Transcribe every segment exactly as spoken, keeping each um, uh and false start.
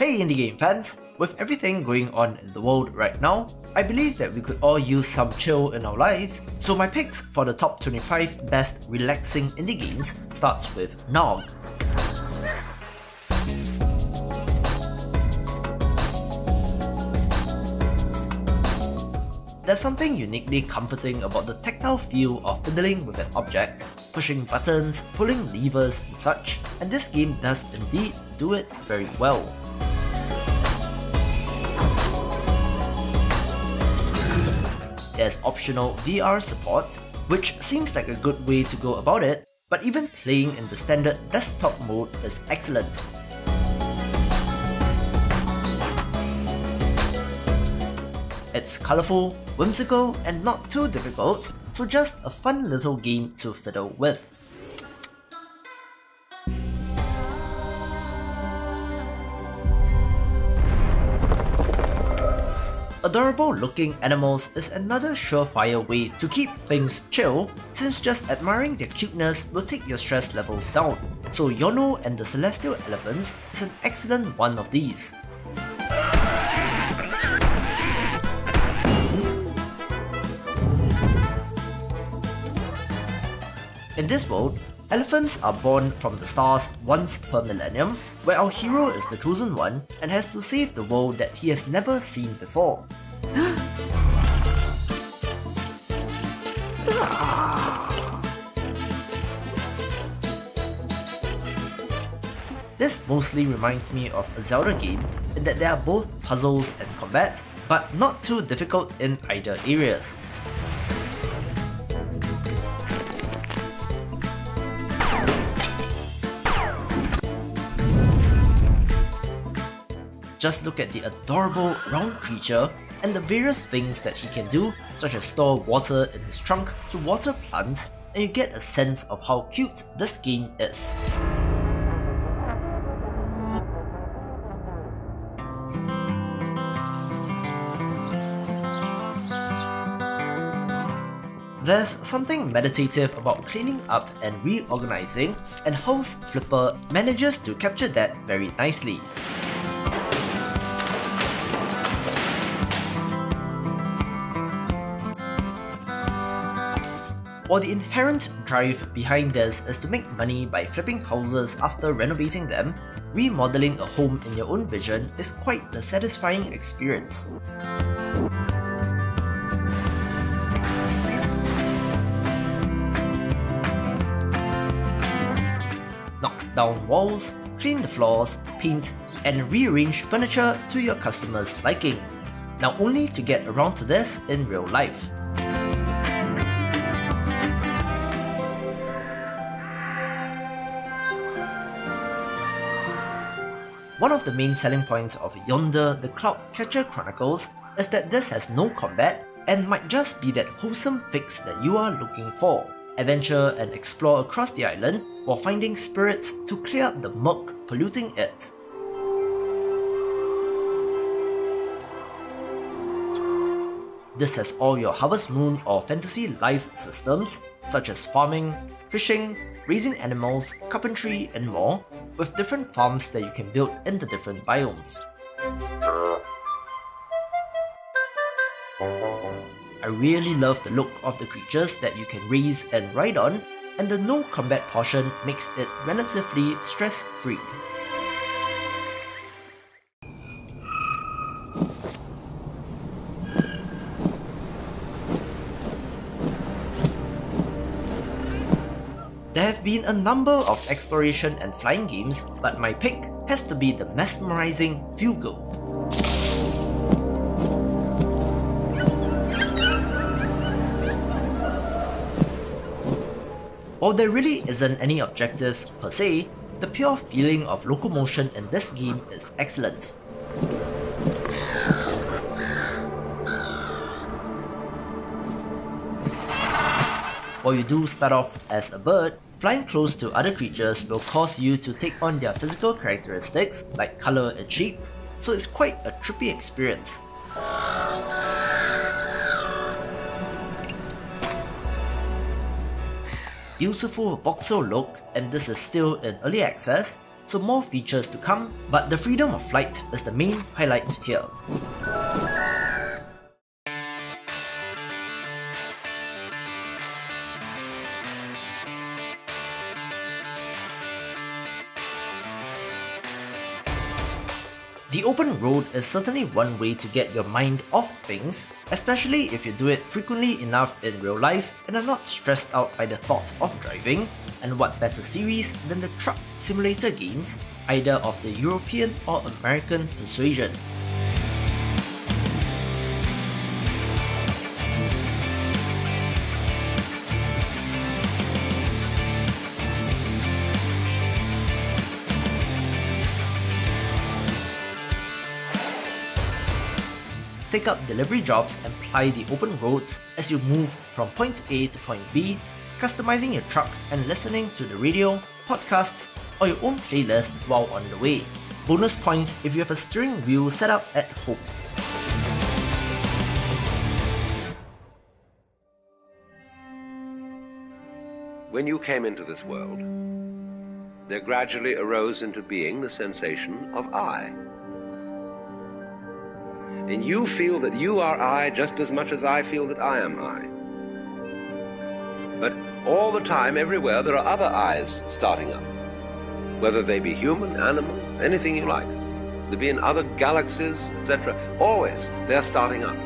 Hey indie game fans! With everything going on in the world right now, I believe that we could all use some chill in our lives, so my picks for the top twenty-five best relaxing indie games starts with G N O G. There's something uniquely comforting about the tactile feel of fiddling with an object, pushing buttons, pulling levers and such, and this game does indeed do it very well. There's optional V R support, which seems like a good way to go about it, but even playing in the standard desktop mode is excellent. It's colourful, whimsical and not too difficult, so just a fun little game to fiddle with. Adorable looking animals is another surefire way to keep things chill, since just admiring their cuteness will take your stress levels down, so Yono and the Celestial Elephants is an excellent one of these. In this world, elephants are born from the stars once per millennium, where our hero is the chosen one and has to save the world that he has never seen before. This mostly reminds me of a Zelda game in that there are both puzzles and combat, but not too difficult in either areas. Just look at the adorable round creature and the various things that he can do, such as store water in his trunk to water plants, and you get a sense of how cute this game is. There's something meditative about cleaning up and reorganizing, and House Flipper manages to capture that very nicely. While the inherent drive behind this is to make money by flipping houses after renovating them, remodeling a home in your own vision is quite a satisfying experience. Knock down walls, clean the floors, paint, and rearrange furniture to your customers' liking. Now only to get around to this in real life. One of the main selling points of Yonder: The Cloud Catcher Chronicles is that this has no combat and might just be that wholesome fix that you are looking for. Adventure and explore across the island while finding spirits to clear up the muck polluting it. This has all your Harvest Moon or fantasy life systems such as farming, fishing, raising animals, carpentry and more, with different farms that you can build in the different biomes. I really love the look of the creatures that you can raise and ride on, and the no combat portion makes it relatively stress-free. There have been a number of exploration and flying games, but my pick has to be the mesmerizing Fugl. While there really isn't any objectives per se, the pure feeling of locomotion in this game is excellent. While you do start off as a bird, flying close to other creatures will cause you to take on their physical characteristics like colour and shape, so it's quite a trippy experience. Beautiful voxel look, and this is still in early access, so more features to come, but the freedom of flight is the main highlight here. The open road is certainly one way to get your mind off things, especially if you do it frequently enough in real life and are not stressed out by the thoughts of driving, and what better series than the truck simulator games, either of the European or American persuasion. Take up delivery jobs and ply the open roads as you move from point A to point B, customizing your truck and listening to the radio, podcasts, or your own playlist while on the way. Bonus points if you have a steering wheel set up at home. When you came into this world, there gradually arose into being the sensation of I. And you feel that you are I just as much as I feel that I am I. But all the time, everywhere, there are other I's starting up. Whether they be human, animal, anything you like. They be in other galaxies, et cetera. Always, they're starting up.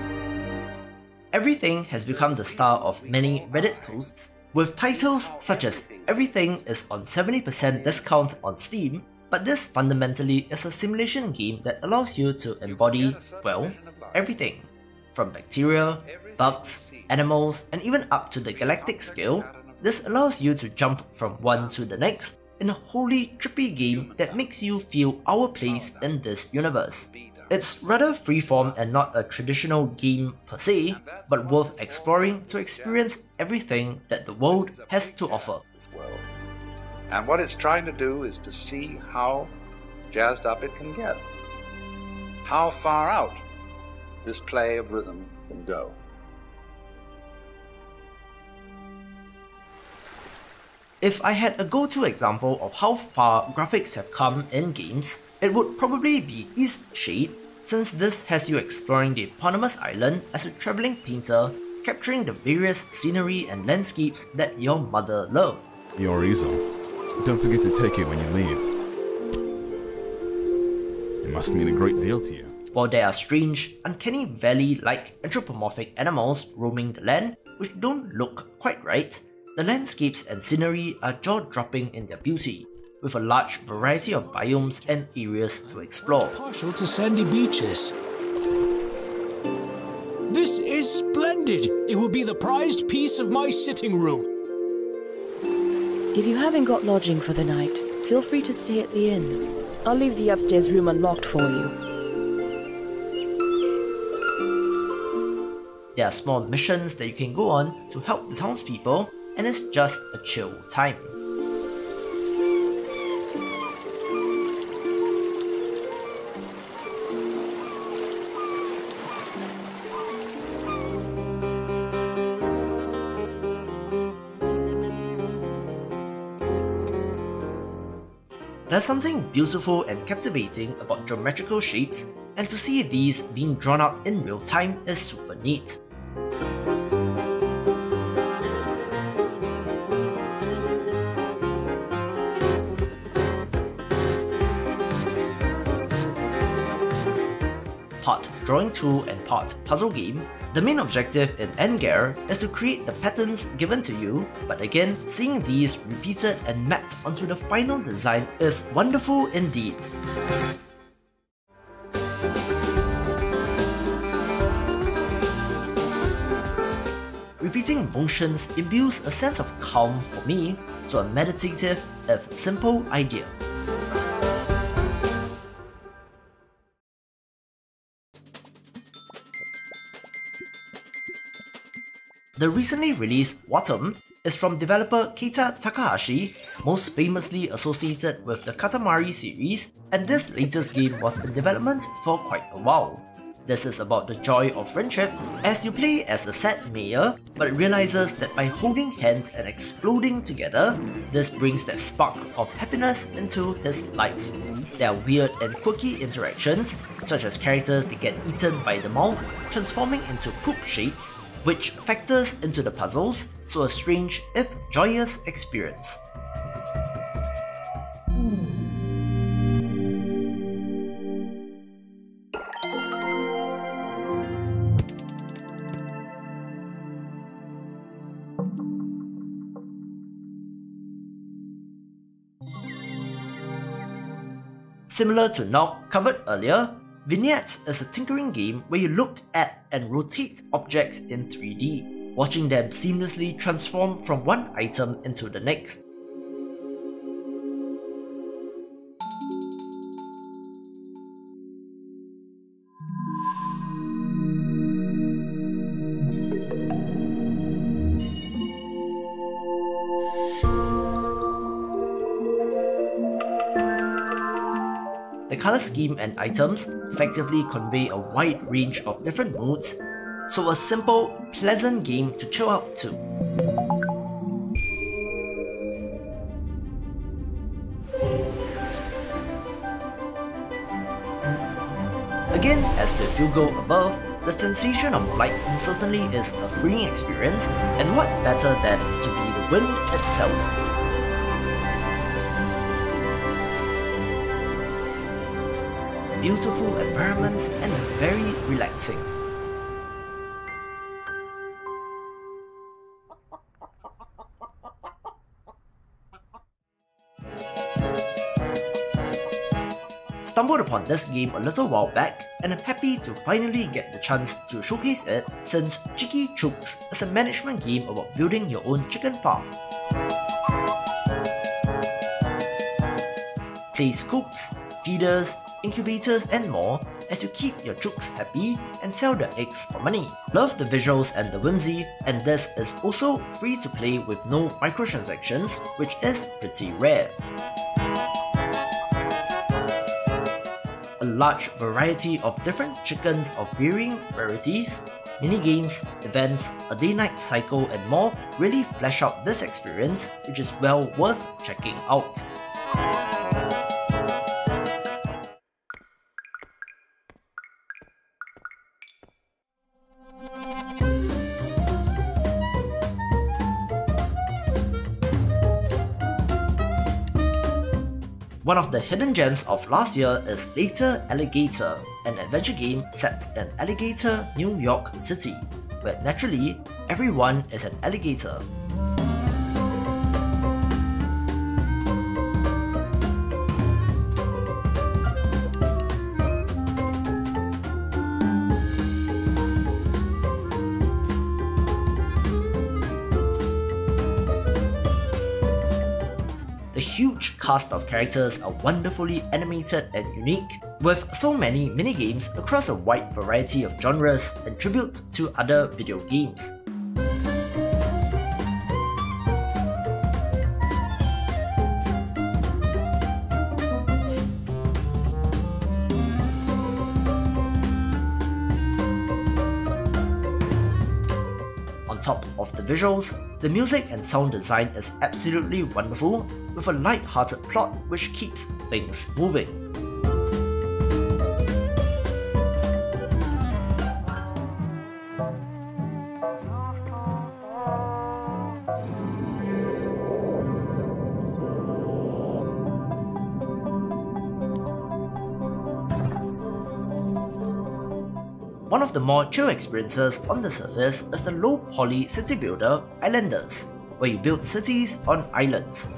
Everything has become the star of many Reddit posts, with titles such as Everything is on seventy percent discount on Steam, but this fundamentally is a simulation game that allows you to embody, well, everything. From bacteria, bugs, animals, and even up to the galactic scale, this allows you to jump from one to the next in a wholly trippy game that makes you feel our place in this universe. It's rather freeform and not a traditional game per se, but worth exploring to experience everything that the world has to offer. And what it's trying to do is to see how jazzed up it can get, how far out this play of rhythm can go. If I had a go-to example of how far graphics have come in games, it would probably be Eastshade, since this has you exploring the eponymous island as a travelling painter, capturing the various scenery and landscapes that your mother loved. Yorizo. Don't forget to take it when you leave. It must mean a great deal to you. While there are strange, uncanny valley-like anthropomorphic animals roaming the land which don't look quite right, the landscapes and scenery are jaw-dropping in their beauty, with a large variety of biomes and areas to explore. I'm partial to sandy beaches. This is splendid! It will be the prized piece of my sitting room. If you haven't got lodging for the night, feel free to stay at the inn. I'll leave the upstairs room unlocked for you. There are small missions that you can go on to help the townspeople, and it's just a chill time. There's something beautiful and captivating about geometrical shapes, and to see these being drawn out in real time is super neat. Part drawing tool and part puzzle game, the main objective in Engare is to create the patterns given to you, but again, seeing these repeated and mapped onto the final design is wonderful indeed. Repeating motions imbues a sense of calm for me, so a meditative, if simple, idea. The recently released Wattam is from developer Keita Takahashi, most famously associated with the Katamari series, and this latest game was in development for quite a while. This is about the joy of friendship, as you play as a sad mayor, but realizes that by holding hands and exploding together, this brings that spark of happiness into his life. There are weird and quirky interactions, such as characters that get eaten by the mouth, transforming into poop shapes, which factors into the puzzles, so a strange if joyous experience. Similar to N O G covered earlier, Vignettes is a tinkering game where you look at and rotate objects in three D, watching them seamlessly transform from one item into the next. Color scheme and items effectively convey a wide range of different moods, so a simple, pleasant game to chill out to. Again, as with Fugl above, the sensation of flight certainly is a freeing experience, and what better than to be the wind itself. Beautiful environments and very relaxing. Stumbled upon this game a little while back and I'm happy to finally get the chance to showcase it, since Cheeky Chooks is a management game about building your own chicken farm. Place coops, feeders, incubators and more as you keep your chooks happy and sell their eggs for money. Love the visuals and the whimsy, and this is also free to play with no microtransactions, which is pretty rare. A large variety of different chickens of varying rarities, minigames, events, a day-night cycle and more really flesh out this experience, which is well worth checking out. One of the hidden gems of last year is Later Alligator, an adventure game set in Alligator, New York City, where naturally, everyone is an alligator. Cast of characters are wonderfully animated and unique, with so many minigames across a wide variety of genres and tributes to other video games. On top of the visuals, the music and sound design is absolutely wonderful, with a light-hearted plot which keeps things moving. One of the more chill experiences on the surface is the low-poly city builder Islanders, where you build cities on islands.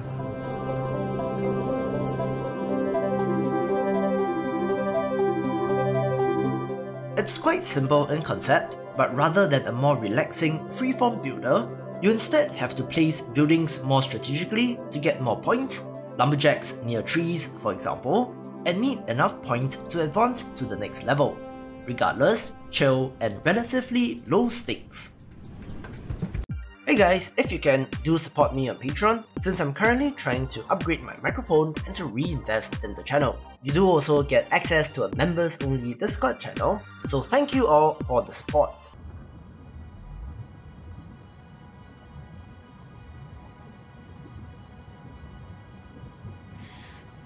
It's quite simple in concept, but rather than a more relaxing freeform builder, you instead have to place buildings more strategically to get more points, lumberjacks near trees for example, and need enough points to advance to the next level. Regardless, chill and relatively low stakes. Hey guys, if you can, do support me on Patreon, since I'm currently trying to upgrade my microphone and to reinvest in the channel. You do also get access to a members-only Discord channel, so thank you all for the support.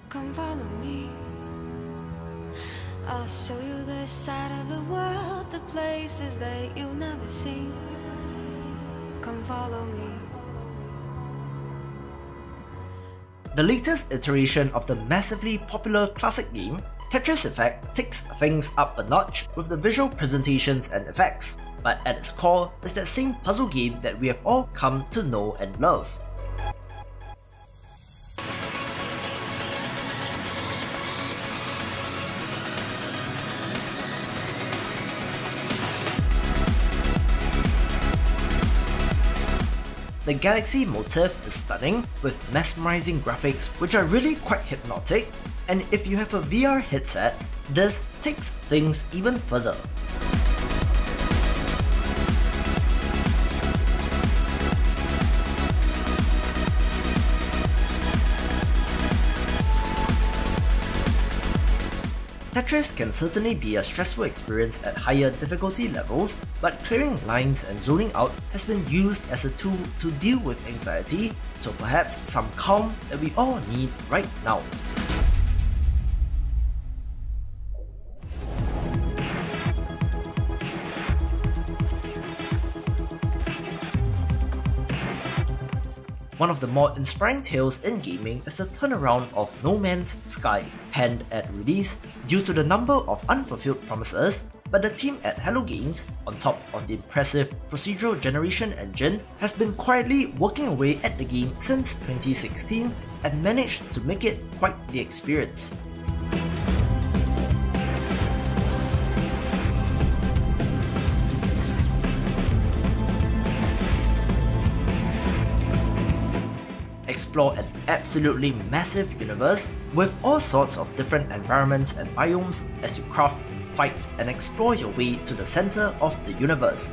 Come follow me, I'll show you the side of the world, the places that you'll never see. Come follow me. The latest iteration of the massively popular classic game, Tetris Effect takes things up a notch with the visual presentations and effects, but at its core is that same puzzle game that we have all come to know and love. The galaxy motif is stunning, with mesmerizing graphics which are really quite hypnotic, and if you have a V R headset, this takes things even further. Tetris can certainly be a stressful experience at higher difficulty levels, but clearing lines and zoning out has been used as a tool to deal with anxiety, so perhaps some calm that we all need right now. One of the more inspiring tales in gaming is the turnaround of No Man's Sky, panned at release due to the number of unfulfilled promises, but the team at Hello Games, on top of the impressive procedural generation engine, has been quietly working away at the game since twenty sixteen and managed to make it quite the experience. Explore an absolutely massive universe with all sorts of different environments and biomes as you craft, fight, and explore your way to the center of the universe.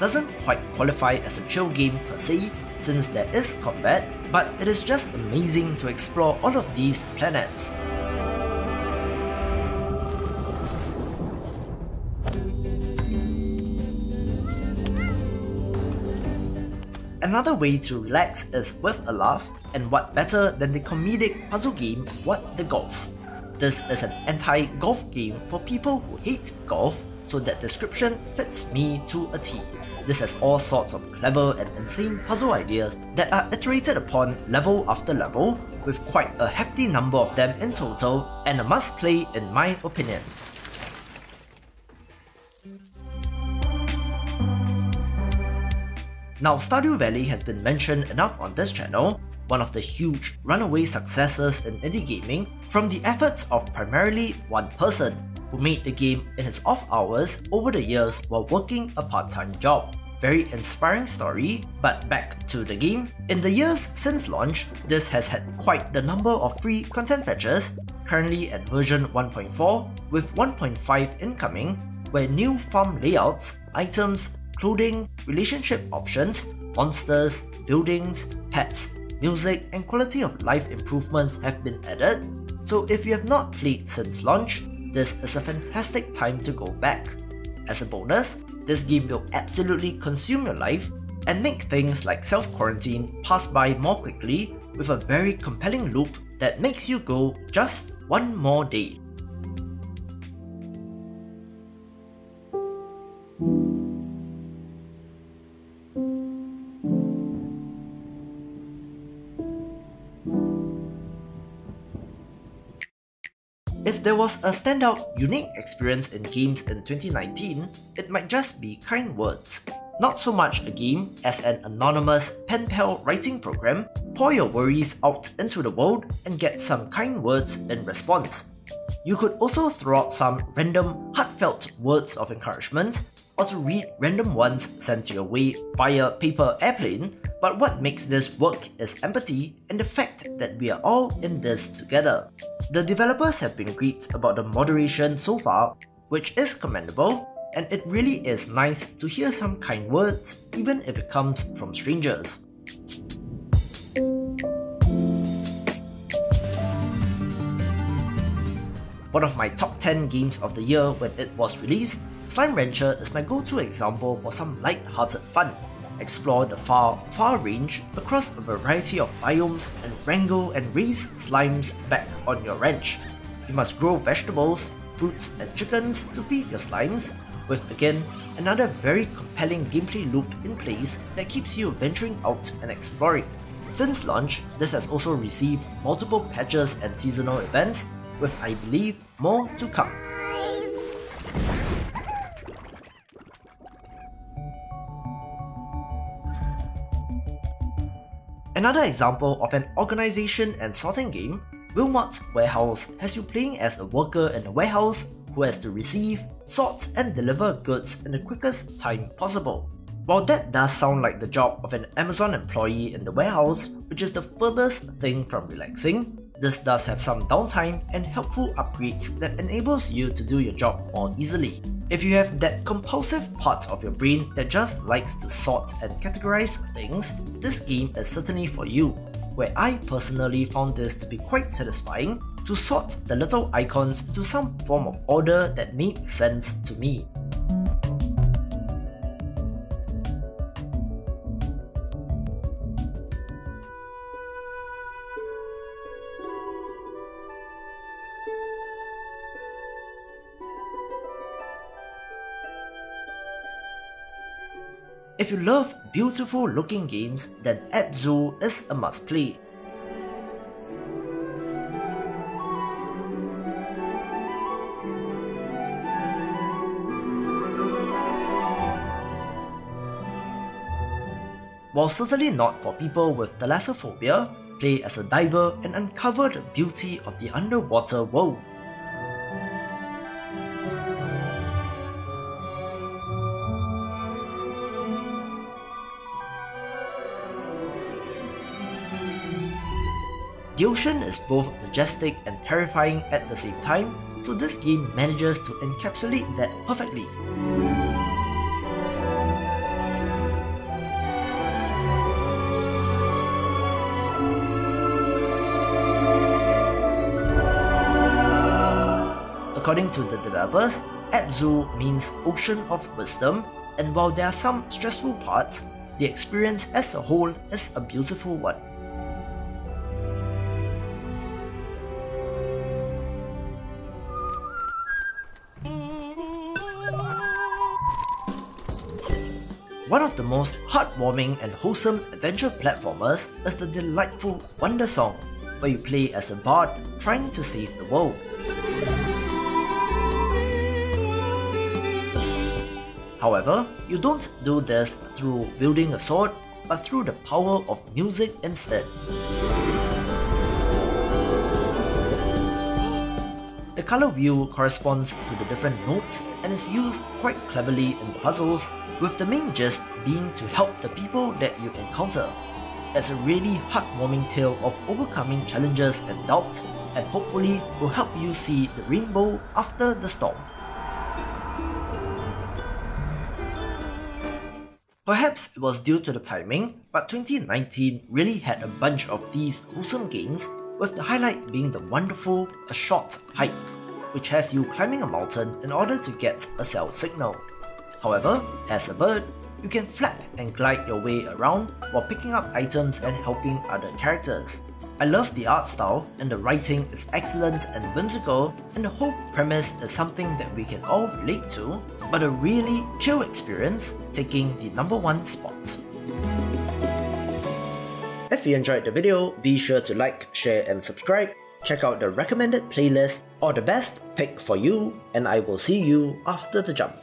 Doesn't quite qualify as a chill game per se, since there is combat, but it is just amazing to explore all of these planets. Another way to relax is with a laugh, and what better than the comedic puzzle game What the Golf? This is an anti-golf game for people who hate golf, so that description fits me to a T. This has all sorts of clever and insane puzzle ideas that are iterated upon level after level, with quite a hefty number of them in total, and a must-play in my opinion. Now, Stardew Valley has been mentioned enough on this channel, one of the huge runaway successes in indie gaming from the efforts of primarily one person, who made the game in his off hours over the years while working a part-time job. Very inspiring story, but back to the game. In the years since launch, this has had quite the number of free content patches, currently at version one point four, with one point five incoming, where new farm layouts, items, clothing, relationship options, monsters, buildings, pets, music, and quality of life improvements have been added, so if you have not played since launch, this is a fantastic time to go back. As a bonus, this game will absolutely consume your life and make things like self-quarantine pass by more quickly, with a very compelling loop that makes you go just one more day. If there was a standout, unique experience in games in twenty nineteen, it might just be Kind Words. Not so much a game as an anonymous pen pal writing program. Pour your worries out into the world and get some kind words in response. You could also throw out some random, heartfelt words of encouragement, Also read random ones sent your way via paper airplane, but what makes this work is empathy and the fact that we are all in this together. The developers have been great about the moderation so far, which is commendable, and it really is nice to hear some kind words, even if it comes from strangers. One of my top ten games of the year when it was released, Slime Rancher is my go-to example for some light-hearted fun. Explore the far, far range across a variety of biomes and wrangle and raise slimes back on your ranch. You must grow vegetables, fruits and chickens to feed your slimes, with again another very compelling gameplay loop in place that keeps you venturing out and exploring. Since launch, this has also received multiple patches and seasonal events, with, I believe, more to come. Another example of an organization and sorting game, Wilmot's Warehouse has you playing as a worker in a warehouse who has to receive, sort and deliver goods in the quickest time possible. While that does sound like the job of an Amazon employee in the warehouse, which is the furthest thing from relaxing, this does have some downtime and helpful upgrades that enables you to do your job more easily. If you have that compulsive part of your brain that just likes to sort and categorize things, this game is certainly for you, where I personally found this to be quite satisfying, to sort the little icons into some form of order that made sense to me. If you love beautiful looking games, then A B Zû is a must play. While certainly not for people with thalassophobia, play as a diver and uncover the beauty of the underwater world. The ocean is both majestic and terrifying at the same time, so this game manages to encapsulate that perfectly. According to the developers, A B Zû means Ocean of Wisdom, and while there are some stressful parts, the experience as a whole is a beautiful one. One of the most heartwarming and wholesome adventure platformers is the delightful Wandersong, where you play as a bard trying to save the world. However, you don't do this through wielding a sword, but through the power of music instead. The color wheel corresponds to the different notes and is used quite cleverly in the puzzles, with the main gist being to help the people that you encounter. It's a really heartwarming tale of overcoming challenges and doubt, and hopefully will help you see the rainbow after the storm. Perhaps it was due to the timing, but twenty nineteen really had a bunch of these wholesome games, with the highlight being the wonderful A Short Hike, which has you climbing a mountain in order to get a cell signal. However, as a bird, you can flap and glide your way around while picking up items and helping other characters. I love the art style, and the writing is excellent and whimsical, and the whole premise is something that we can all relate to, but a really chill experience, taking the number one spot. If you enjoyed the video, be sure to like, share and subscribe. Check out the recommended playlist or the best pick for you, and I will see you after the jump.